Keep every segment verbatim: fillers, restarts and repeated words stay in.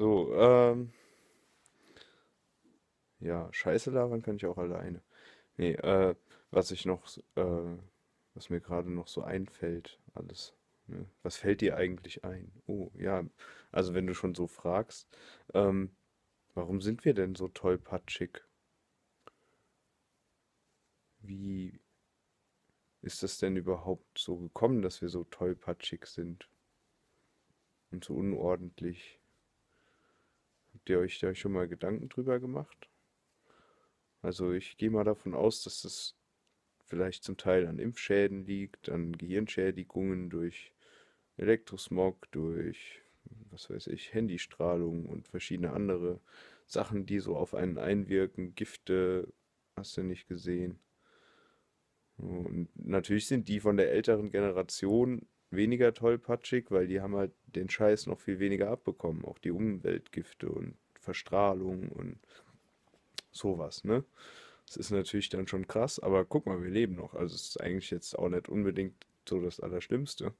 So, ähm. Ja, Scheiße labern kann ich auch alleine. Nee, äh, was ich noch, s- äh, was mir gerade noch so einfällt, alles. Ne? Was fällt dir eigentlich ein? Oh, ja, also wenn du schon so fragst, ähm, warum sind wir denn so tollpatschig? Wie ist das denn überhaupt so gekommen, dass wir so tollpatschig sind und so unordentlich? Habt ihr euch da schon mal Gedanken drüber gemacht? Also ich gehe mal davon aus, dass das vielleicht zum Teil an Impfschäden liegt, an Gehirnschädigungen durch Elektrosmog, durch, was weiß ich, Handystrahlung und verschiedene andere Sachen, die so auf einen einwirken. Gifte hast du nicht gesehen. Und natürlich sind die von der älteren Generation weniger tollpatschig, weil die haben halt den Scheiß noch viel weniger abbekommen. Auch die Umweltgifte und Verstrahlung und sowas, ne? Das ist natürlich dann schon krass, aber guck mal, wir leben noch. Also es ist eigentlich jetzt auch nicht unbedingt so das Allerschlimmste.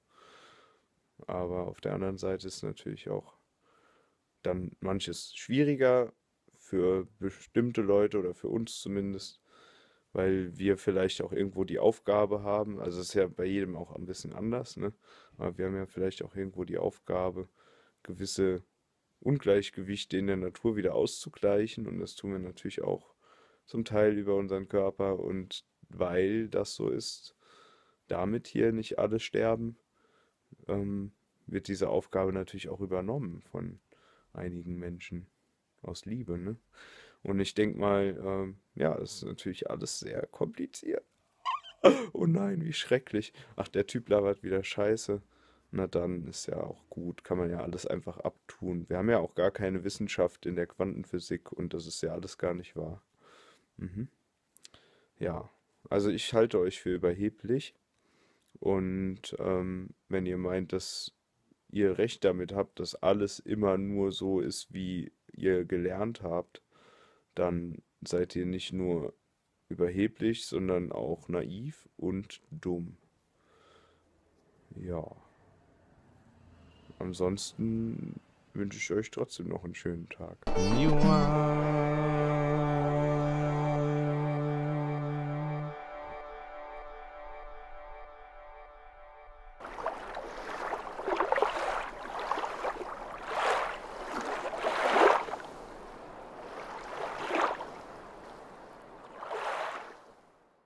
Aber auf der anderen Seite ist natürlich auch dann manches schwieriger für bestimmte Leute oder für uns zumindest, weil wir vielleicht auch irgendwo die Aufgabe haben, also es ist ja bei jedem auch ein bisschen anders, ne? Aber wir haben ja vielleicht auch irgendwo die Aufgabe, gewisse Ungleichgewichte in der Natur wieder auszugleichen und das tun wir natürlich auch zum Teil über unseren Körper und weil das so ist, damit hier nicht alle sterben, ähm, wird diese Aufgabe natürlich auch übernommen von einigen Menschen aus Liebe, ne? Und ich denke mal, ähm, ja, es ist natürlich alles sehr kompliziert. Oh nein, wie schrecklich. Ach, der Typ labert wieder Scheiße. Na dann ist ja auch gut, kann man ja alles einfach abtun. Wir haben ja auch gar keine Wissenschaft in der Quantenphysik und das ist ja alles gar nicht wahr. Mhm. Ja, also ich halte euch für überheblich und ähm, wenn ihr meint, dass ihr recht damit habt, dass alles immer nur so ist, wie ihr gelernt habt, dann seid ihr nicht nur überheblich, sondern auch naiv und dumm. Ja, ansonsten wünsche ich euch trotzdem noch einen schönen Tag. You are